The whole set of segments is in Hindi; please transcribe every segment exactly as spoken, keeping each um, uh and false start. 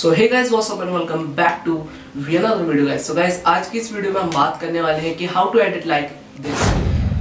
So hey guys, what's up and welcome back to another video guys. So guys, आज की इस वीडियो में हम बात करने वाले हैं कि how to edit like this.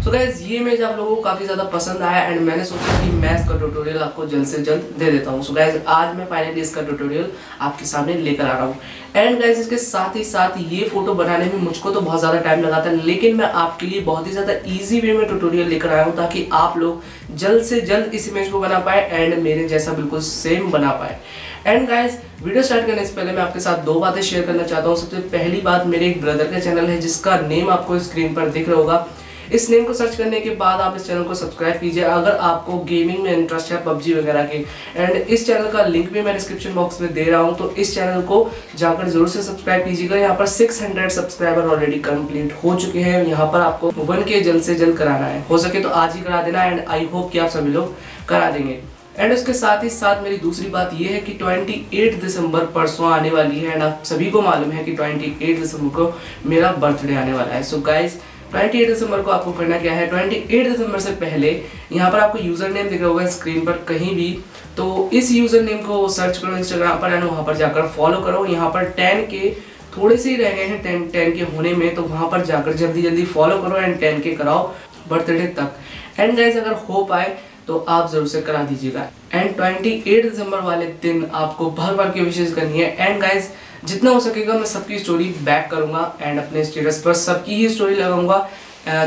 So guys, ये इमेज आप लोगों को काफ़ी ज़्यादा पसंद आया एंड मैंने सोचा कि मैं इसका ट्यूटोरियल आपको जल्द से जल्द दे देता हूँ। सो गाइस, आज मैं फाइनली इसका ट्यूटोरियल आपके सामने लेकर आ रहा हूँ। एंड गाइस, इसके साथ ही साथ ये फोटो बनाने में मुझको तो बहुत ज़्यादा टाइम लगा था, लेकिन मैं आपके लिए बहुत ही ज़्यादा ईजी वे में ट्यूटोरियल लेकर आया हूँ ताकि आप लोग जल्द से जल्द इस इमेज को बना पाए एंड मेरे जैसा बिल्कुल सेम बना पाए। एंड गाइस, वीडियो स्टार्ट करने से पहले मैं आपके साथ दो बातें शेयर करना चाहता हूँ। सबसे पहली बात, मेरे एक ब्रदर का चैनल है जिसका नेम आपको स्क्रीन पर दिख रहा होगा। इस नेम को सर्च करने के बाद आप इस चैनल को सब्सक्राइब कीजिए अगर आपको गेमिंग में इंटरेस्ट है, पबजी वगैरह के। एंड इस चैनल का लिंक भी मैं डिस्क्रिप्शन बॉक्स में दे रहा हूँ, तो इस चैनल को जाकर जरूर से सब्सक्राइब कीजिएगा। यहाँ पर छह सौ सब्सक्राइबर ऑलरेडी कंप्लीट हो चुके हैं। यहाँ पर आपको वन के जल्द से जल्द कराना है, हो सके तो आज ही करा देना एंड आई होप कि आप सभी लोग करा देंगे। एंड उसके साथ ही साथ मेरी दूसरी बात यह है कि अट्ठाईस दिसंबर परसों आने वाली है एंड आप सभी को मालूम है कि अट्ठाईस दिसंबर को मेरा बर्थडे आने वाला है। सो गाइज, अट्ठाईस दिसंबर को आपको करना क्या है, अट्ठाईस दिसंबर से पहले यहाँ पर आपको यूज़र नेम दिख रहा होगा स्क्रीन पर कहीं भी, तो इस यूज़र नेम को सर्च करो इंस्टाग्राम पर एंड वहाँ पर जाकर फॉलो करो। यहाँ पर टेन के थोड़े से ही रह गए हैं टेन टेन के होने में, तो वहाँ पर जाकर जल्दी जल्दी फॉलो करो एंड टेन के कराओ बर्थडे तक। एंड गाइज, अगर हो पाए तो आप जरूर से करा दीजिएगा। एंड अट्ठाईस दिसंबर वाले दिन आपको भर भर की विशेष करनी है। एंड गाइज, जितना हो सकेगा मैं सबकी स्टोरी बैक करूंगा एंड अपने स्टेटस पर सबकी ही स्टोरी लगाऊंगा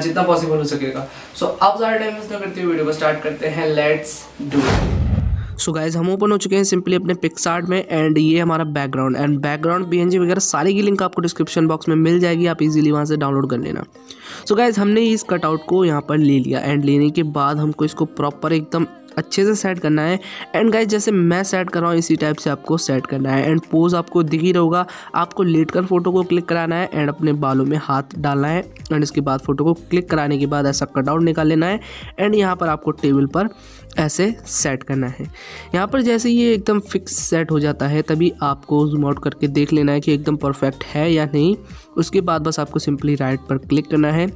जितना पॉसिबल हो सकेगा। सो आप ज़्यादा टाइम वेस्ट ना करते हुए वीडियो को स्टार्ट करते हैं, let's do it. So guys, हम ओपन हो चुके हैं सिंपली अपने पिक्सार्ट में एंड ये हमारा बैकग्राउंड एंड बैकग्राउंड पीएनजी वगैरह सारी की लिंक आपको डिस्क्रिप्शन बॉक्स में मिल जाएगी, आप इजीली वहाँ से डाउनलोड कर लेना। सो so गाइज, हमने इस कटआउट को यहाँ पर ले लिया एंड लेने के बाद हमको इसको प्रॉपर एकदम अच्छे से सेट करना है। एंड गाइज, जैसे मैं सेट कर रहा हूँ इसी टाइप से आपको सेट करना है। एंड पोज आपको दिख ही रहेगा, आपको लेटकर फोटो को क्लिक कराना है एंड अपने बालों में हाथ डालना है एंड इसके बाद फोटो को क्लिक कराने के बाद ऐसा कटआउट निकाल लेना है एंड यहाँ पर आपको टेबल पर ऐसे सेट करना है। यहाँ पर जैसे ये एकदम फिक्स सेट हो जाता है तभी आपको जूम आउट करके देख लेना है कि एकदम परफेक्ट है या नहीं। उसके बाद बस आपको सिंपली राइट पर क्लिक करना है।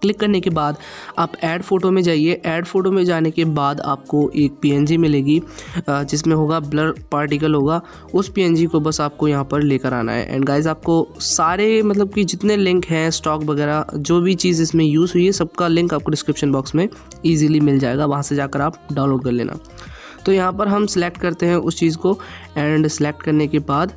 क्लिक करने के बाद आप ऐड फ़ोटो में जाइए। ऐड फ़ोटो में जाने के बाद आपको एक पीएनजी मिलेगी जिसमें होगा ब्लर पार्टिकल होगा, उस पीएनजी को बस आपको यहाँ पर लेकर आना है। एंड गाइज, आपको सारे मतलब कि जितने लिंक हैं, स्टॉक वगैरह जो भी चीज़ इसमें यूज़ हुई है, सबका लिंक आपको डिस्क्रिप्शन बॉक्स में ईजिली मिल जाएगा, वहाँ से जाकर आप डाउनलोड कर लेना। तो यहाँ पर हम सिलेक्ट करते हैं उस चीज़ को एंड सिलेक्ट करने के बाद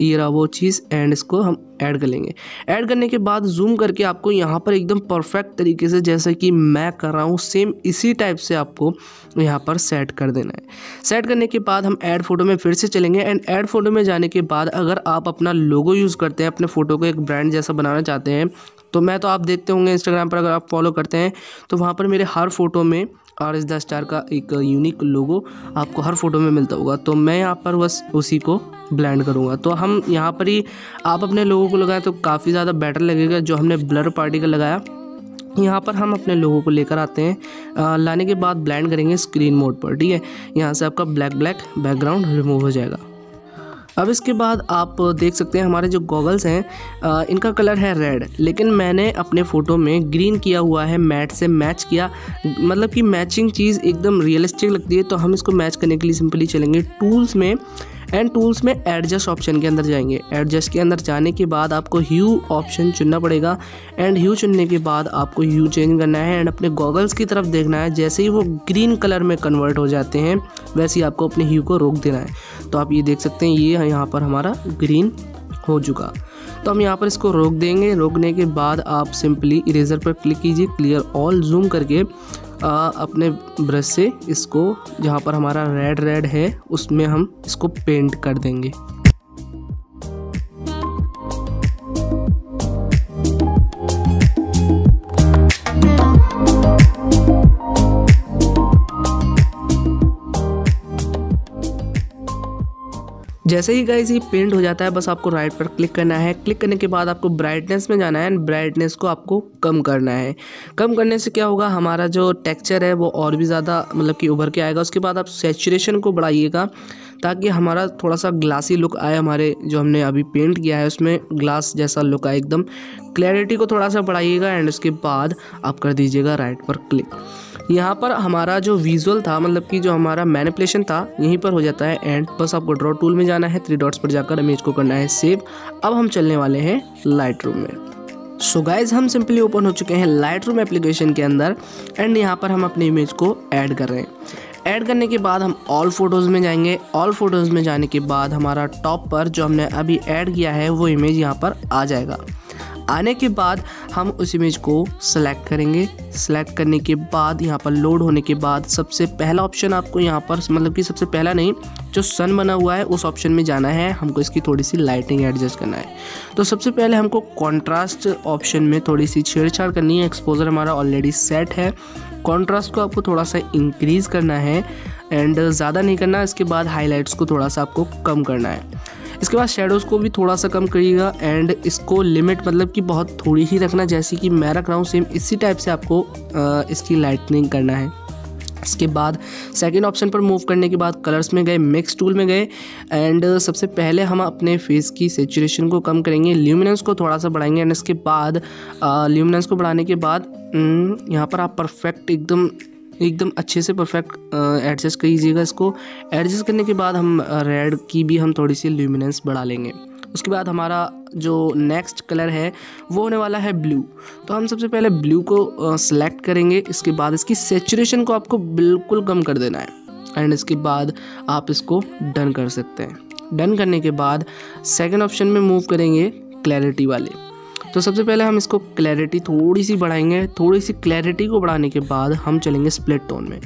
ये रहा वो चीज़ एंड इसको हम ऐड कर लेंगे। ऐड करने के बाद जूम करके आपको यहाँ पर एकदम परफेक्ट तरीके से जैसे कि मैं कर रहा हूँ सेम इसी टाइप से आपको यहाँ पर सेट कर देना है। सेट करने के बाद हम ऐड फोटो में फिर से चलेंगे एंड ऐड फोटो में जाने के बाद अगर आप अपना लोगो यूज़ करते हैं, अपने फ़ोटो को एक ब्रांड जैसा बनाना चाहते हैं, तो मैं तो आप देखते होंगे इंस्टाग्राम पर अगर आप फॉलो करते हैं तो वहाँ पर मेरे हर फोटो में आर एस द स्टार का एक यूनिक लोगो आपको हर फोटो में मिलता होगा, तो मैं यहाँ पर बस उसी को ब्लेंड करूँगा। तो हम यहाँ पर ही आप अपने लोगों को लगाएं तो काफ़ी ज़्यादा बेटर लगेगा। जो हमने ब्लर पार्टिकल लगाया यहाँ पर हम अपने लोगों को लेकर आते हैं। आ, लाने के बाद ब्लेंड करेंगे स्क्रीन मोड पर, ठीक है। यहाँ से आपका ब्लैक ब्लैक बैकग्राउंड रिमूव हो जाएगा। अब इसके बाद आप देख सकते हैं हमारे जो गॉगल्स हैं इनका कलर है रेड, लेकिन मैंने अपने फ़ोटो में ग्रीन किया हुआ है, मैट से मैच किया, मतलब कि मैचिंग चीज़ एकदम रियलिस्टिक लगती है। तो हम इसको मैच करने के लिए सिंपली चलेंगे टूल्स में एंड टूल्स में एडजस्ट ऑप्शन के अंदर जाएंगे। एडजस्ट के अंदर जाने के बाद आपको ह्यू ऑप्शन चुनना पड़ेगा एंड ह्यू चुनने के बाद आपको ह्यू चेंज करना है एंड अपने गॉगल्स की तरफ देखना है। जैसे ही वो ग्रीन कलर में कन्वर्ट हो जाते हैं वैसे ही आपको अपने ह्यू को रोक देना है। तो आप ये देख सकते हैं ये यहाँ पर हमारा ग्रीन हो चुका, तो हम यहाँ पर इसको रोक देंगे। रोकने के बाद आप सिंपली इरेजर पर क्लिक कीजिए, क्लियर ऑल जूम करके आ, अपने ब्रश से इसको जहाँ पर हमारा रेड रेड है उसमें हम इसको पेंट कर देंगे। जैसे ही गाइस ये पेंट हो जाता है बस आपको राइट पर क्लिक करना है। क्लिक करने के बाद आपको ब्राइटनेस में जाना है एंड ब्राइटनेस को आपको कम करना है। कम करने से क्या होगा, हमारा जो टेक्सचर है वो और भी ज़्यादा मतलब कि उभर के आएगा। उसके बाद आप सैचुरेशन को बढ़ाइएगा ताकि हमारा थोड़ा सा ग्लासी लुक आए, हमारे जो हमने अभी पेंट किया है उसमें ग्लास जैसा लुक आए एकदम। क्लैरिटी को थोड़ा सा बढ़ाइएगा एंड उसके बाद आप कर दीजिएगा राइट पर क्लिक। यहाँ पर हमारा जो विजुअल था मतलब कि जो हमारा मैनिपुलेशन था यहीं पर हो जाता है एंड बस आपको ड्रॉ टूल में जाना है, थ्री डॉट्स पर जाकर इमेज को करना है सेव। अब हम चलने वाले हैं लाइटरूम में। सो so गाइज हम सिंपली ओपन हो चुके हैं लाइटरूम एप्लीकेशन के अंदर एंड यहाँ पर हम अपनी इमेज को ऐड कर रहे हैं। ऐड करने के बाद हम ऑल फोटोज़ में जाएंगे। ऑल फोटोज़ में जाने के बाद हमारा टॉप पर जो हमने अभी ऐड किया है वो इमेज यहाँ पर आ जाएगा। आने के बाद हम उस इमेज को सेलेक्ट करेंगे। सेलेक्ट करने के बाद यहाँ पर लोड होने के बाद सबसे पहला ऑप्शन आपको यहाँ पर मतलब कि सबसे पहला नहीं, जो सन बना हुआ है उस ऑप्शन में जाना है। हमको इसकी थोड़ी सी लाइटिंग एडजस्ट करना है, तो सबसे पहले हमको कॉन्ट्रास्ट ऑप्शन में थोड़ी सी छेड़छाड़ करनी है। एक्सपोजर हमारा ऑलरेडी सेट है, कॉन्ट्रास्ट को आपको थोड़ा सा इंक्रीज़ करना है एंड ज़्यादा नहीं करना। इसके बाद हाईलाइट्स को थोड़ा सा आपको कम करना है। इसके बाद शेडोज़ को भी थोड़ा सा कम करिएगा एंड इसको लिमिट मतलब कि बहुत थोड़ी ही रखना, जैसे कि मैं रख रहा हूँ सेम इसी टाइप से आपको इसकी लाइटनिंग करना है। इसके बाद सेकंड ऑप्शन पर मूव करने के बाद कलर्स में गए, मिक्स टूल में गए एंड सबसे पहले हम अपने फेस की सेचुरेशन को कम करेंगे, ल्यूमिनेंस को थोड़ा सा बढ़ाएंगे एंड इसके बाद ल्यूमिनेंस को बढ़ाने के बाद यहाँ पर आप परफेक्ट एकदम एकदम अच्छे से परफेक्ट एडजस्ट कीजिएगा। इसको एडजस्ट करने के बाद हम रेड की भी हम थोड़ी सी ल्यूमिनेंस बढ़ा लेंगे। उसके बाद हमारा जो नेक्स्ट कलर है वो होने वाला है ब्लू, तो हम सबसे पहले ब्लू को सिलेक्ट करेंगे। इसके बाद इसकी सैचुरेशन को आपको बिल्कुल कम कर देना है एंड इसके बाद आप इसको डन कर सकते हैं। डन करने के बाद सेकेंड ऑप्शन में मूव करेंगे क्लैरिटी वाले, तो सबसे पहले हम इसको क्लैरिटी थोड़ी सी बढ़ाएंगे। थोड़ी सी क्लैरिटी को बढ़ाने के बाद हम चलेंगे स्प्लिट टोन में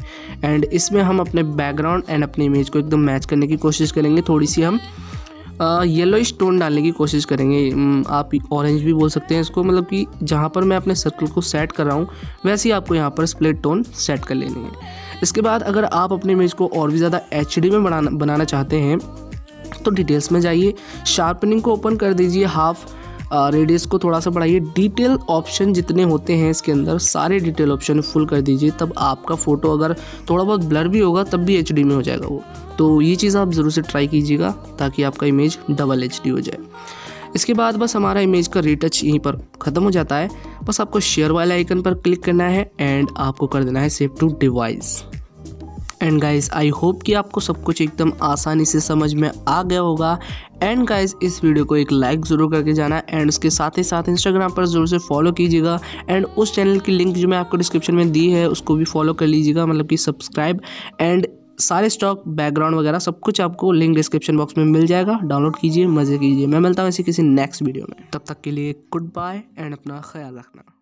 एंड इसमें हम अपने बैकग्राउंड एंड अपनी इमेज को एकदम मैच करने की कोशिश करेंगे। थोड़ी सी हम येलोइश टोन डालने की कोशिश करेंगे, आप ऑरेंज भी बोल सकते हैं इसको। मतलब कि जहाँ पर मैं अपने सर्कल को सेट कर रहा हूँ वैसे ही आपको यहाँ पर स्प्लिट टोन सेट कर लेनी है। इसके बाद अगर आप अपनी इमेज को और भी ज़्यादा एच डी में बनाना बनाना चाहते हैं तो डिटेल्स में जाइए, शार्पनिंग को ओपन कर दीजिए, हाफ रेडियस को थोड़ा सा बढ़ाइए, डिटेल ऑप्शन जितने होते हैं इसके अंदर सारे डिटेल ऑप्शन फुल कर दीजिए। तब आपका फ़ोटो अगर थोड़ा बहुत ब्लर भी होगा तब भी एचडी में हो जाएगा वो, तो ये चीज़ आप ज़रूर से ट्राई कीजिएगा ताकि आपका इमेज डबल एचडी हो जाए। इसके बाद बस हमारा इमेज का रीटच यहीं पर ख़त्म हो जाता है। बस आपको शेयर वाले आइकन पर क्लिक करना है एंड आपको कर देना है save to device. And guys I hope कि आपको सब कुछ एकदम आसानी से समझ में आ गया होगा। एंड गाइज़ इस वीडियो को एक लाइक ज़रूर करके जाना एंड उसके साथ ही साथ इंस्टाग्राम पर ज़रूर से फॉलो कीजिएगा एंड उस चैनल की लिंक जो मैं आपको डिस्क्रिप्शन में दी है उसको भी फॉलो कर लीजिएगा, मतलब कि सब्सक्राइब। एंड सारे स्टॉक बैकग्राउंड वगैरह सब कुछ आपको लिंक डिस्क्रिप्शन बॉक्स में मिल जाएगा, डाउनलोड कीजिए, मज़े कीजिए। मैं मिलता हूँ इसी किसी नेक्स्ट वीडियो में, तब तक के लिए गुड बाय एंड अपना ख्याल रखना।